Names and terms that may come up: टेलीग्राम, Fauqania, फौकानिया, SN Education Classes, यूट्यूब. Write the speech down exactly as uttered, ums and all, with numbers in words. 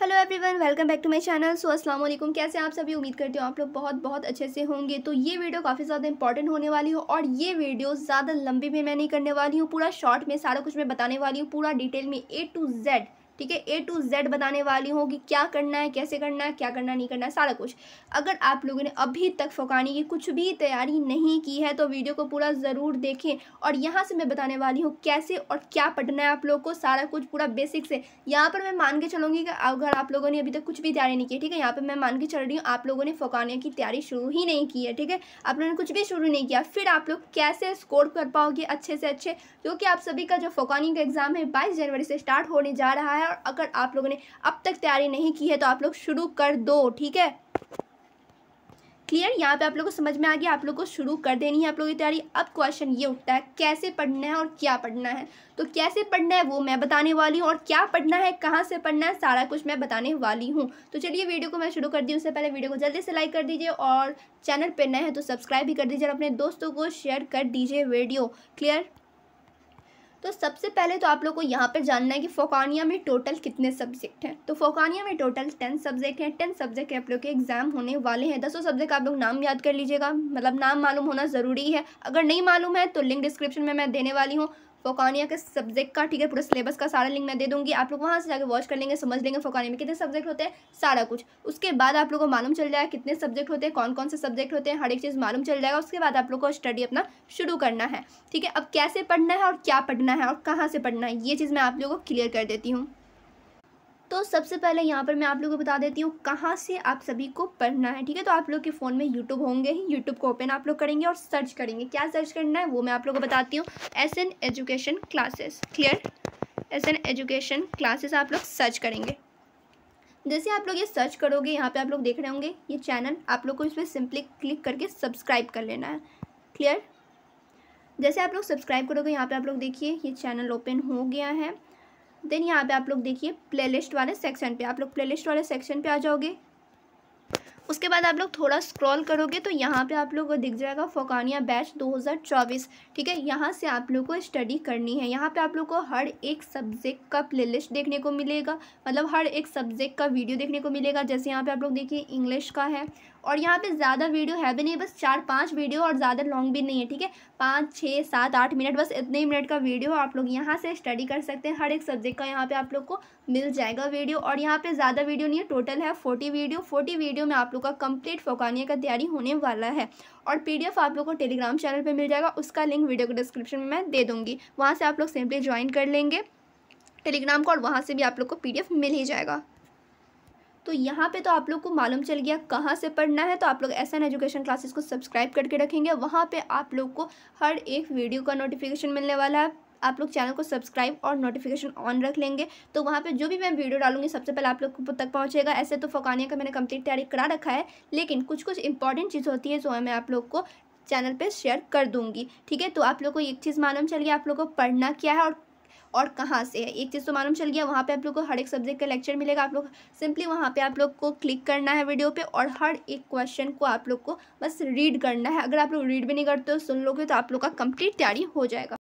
Hello everyone, welcome back to my channel. So अस्सलाम वालेकुम, कैसे आप सभी? उम्मीद करती हूँ आप लोग बहुत बहुत अच्छे से होंगे। तो ये वीडियो काफ़ी ज़्यादा इंपॉर्टेंट होने वाली हो और ये वीडियो ज़्यादा लंबी में मैं नहीं करने वाली हूँ, पूरा शॉर्ट में सारा कुछ मैं बताने वाली हूँ, पूरा डिटेल में ए टू जेड, ठीक है, ए टू जेड बताने वाली हूँ कि क्या करना है, कैसे करना है, क्या करना नहीं करना है, सारा कुछ। अगर आप लोगों ने अभी तक फौकानी की कुछ भी तैयारी नहीं की है तो वीडियो को पूरा ज़रूर देखें और यहाँ से मैं बताने वाली हूँ कैसे और क्या पढ़ना है आप लोग को, सारा कुछ पूरा बेसिक से। यहाँ पर मैं मान के चलूँगी कि अगर आप लोगों ने अभी तक कुछ भी तैयारी नहीं की, ठीक है, यहाँ पर मैं मान के चल रही हूँ आप लोगों ने फौकानिया की तैयारी शुरू ही नहीं की है, ठीक है, आप लोगों ने कुछ भी शुरू नहीं किया, फिर आप लोग कैसे स्कोर कर पाओगे अच्छे से अच्छे? क्योंकि आप सभी का जो फौकानिया का एग्ज़ाम है बाईस जनवरी से स्टार्ट होने जा रहा है और अगर आप लोगों ने अब तक तैयारी नहीं की है तो आप लोग शुरू कर दो, ठीक है, क्लियर। यहाँ पे आप लोग को समझ में आ गया, आप लोग को शुरू कर देनी है आप लोगों की तैयारी। अब क्वेश्चन ये उठता है कैसे पढ़ना है और क्या पढ़ना है। तो कैसे पढ़ना है वो मैं बताने वाली हूँ और क्या पढ़ना है, कहाँ से पढ़ना है, सारा कुछ मैं बताने वाली हूँ। तो चलिए वीडियो को मैं शुरू कर दी, उससे पहले वीडियो को जल्दी से लाइक कर दीजिए और चैनल पर नए हैं तो सब्सक्राइब भी कर दीजिए और अपने दोस्तों को शेयर कर दीजिए वीडियो, क्लियर। तो सबसे पहले तो आप लोग को यहाँ पर जानना है कि फौकानिया में टोटल कितने सब्जेक्ट हैं। तो फौकानिया में टोटल टेन सब्जेक्ट हैं, टेन सब्जेक्ट के आप लोग के एग्ज़ाम होने वाले हैं। दसों सब्जेक्ट आप लोग नाम याद कर लीजिएगा, मतलब नाम मालूम होना ज़रूरी है, अगर नहीं मालूम है तो लिंक डिस्क्रिप्शन में मैं देने वाली हूँ फौकानिया के सब्जेक्ट का, ठीक है, पूरा सिलेबस का सारा लिंक मैं दे दूँगी, आप लोग वहाँ से जाकर वॉच कर लेंगे, समझ लेंगे फौकानिया में कितने सब्जेक्ट होते हैं, सारा कुछ। उसके बाद आप लोग को मालूम चल जाएगा कितने सब्जेक्ट होते हैं, कौन कौन से सब्जेक्ट होते हैं, हर एक चीज़ मालूम चल जाएगा। उसके बाद आप लोग को स्टडी अपना शुरू करना है, ठीक है। अब कैसे पढ़ना है और क्या पढ़ना है और कहाँ से पढ़ना है ये चीज़ मैं आप लोगों को क्लियर कर देती हूँ। तो सबसे पहले यहाँ पर मैं आप लोगों को बता देती हूँ कहाँ से आप सभी को पढ़ना है, ठीक है। तो आप लोग के फ़ोन में यूट्यूब होंगे ही, यूट्यूब को ओपन आप लोग करेंगे और सर्च करेंगे। क्या सर्च करना है वो मैं आप लोगों को बताती हूँ, S N education classes, clear, S N education classes आप लोग सर्च करेंगे। जैसे आप लोग ये सर्च करोगे, यहाँ पर आप लोग देख रहे होंगे ये चैनल, आप लोग को इसमें सिंपली क्लिक करके सब्सक्राइब कर लेना है, क्लियर। जैसे आप लोग सब्सक्राइब करोगे, यहाँ पर आप लोग देखिए ये चैनल ओपन हो गया है। देन यहाँ पे आप लोग देखिए प्लेलिस्ट वाले सेक्शन पे, आप लोग प्लेलिस्ट वाले सेक्शन पे आ जाओगे। उसके बाद आप लोग थोड़ा स्क्रॉल करोगे तो यहाँ पे आप लोग को दिख जाएगा फौकानिया बैच दो हज़ार चौबीस, ठीक है। यहाँ से आप लोग को स्टडी करनी है, यहाँ पे आप लोग को हर एक सब्जेक्ट का प्लेलिस्ट देखने को मिलेगा, मतलब हर एक सब्जेक्ट का वीडियो देखने को मिलेगा। जैसे यहाँ पे आप लोग देखिए इंग्लिश का है और यहाँ पे ज़्यादा वीडियो है भी नहीं, बस चार पाँच वीडियो और ज़्यादा लॉन्ग भी नहीं है, ठीक है, पाँच छः सात आठ मिनट, बस इतने ही मिनट का वीडियो आप लोग यहाँ से स्टडी कर सकते हैं। हर एक सब्जेक्ट का यहाँ पे आप लोग को मिल जाएगा वीडियो और यहाँ पे ज़्यादा वीडियो नहीं है, टोटल है फोर्टी वीडियो। फोर्टी वीडियो में आप लोग का कंप्लीट फौकानिया का तैयारी होने वाला है और पी डी एफ आप लोग को टेलीग्राम चैनल पर मिल जाएगा, उसका लिंक वीडियो के डिस्क्रिप्शन में मैं दे दूँगी, वहाँ से आप लोग सिंपली ज्वाइन कर लेंगे टेलीग्राम को और वहाँ से भी आप लोग को पी डी एफ मिल ही जाएगा। तो यहाँ पे तो आप लोग को मालूम चल गया कहाँ से पढ़ना है। तो आप लोग एस एन एजुकेशन क्लासेस को सब्सक्राइब करके रखेंगे, वहाँ पे आप लोग को हर एक वीडियो का नोटिफिकेशन मिलने वाला है। आप लोग चैनल को सब्सक्राइब और नोटिफिकेशन ऑन रख लेंगे तो वहाँ पे जो भी मैं वीडियो डालूंगी सबसे पहले आप लोग तक पहुँचेगा। ऐसे तो फौकानिया का मैंने कंप्लीट तैयारी करा रखा है, लेकिन कुछ कुछ इंपॉर्टेंट चीज़ होती है जो मैं आप लोग को चैनल पर शेयर कर दूँगी, ठीक है। तो आप लोग को एक चीज़ मालूम चल गया आप लोग को पढ़ना क्या है और और कहाँ से है, एक चीज़ तो मालूम चल गया। वहाँ पे आप लोग को हर एक सब्जेक्ट का लेक्चर मिलेगा, आप लोग सिंपली वहाँ पे आप लोग को क्लिक करना है वीडियो पे और हर एक क्वेश्चन को आप लोग को बस रीड करना है। अगर आप लोग रीड भी नहीं करते हो, सुन लोगे तो आप लोग का कंप्लीट तैयारी हो जाएगा।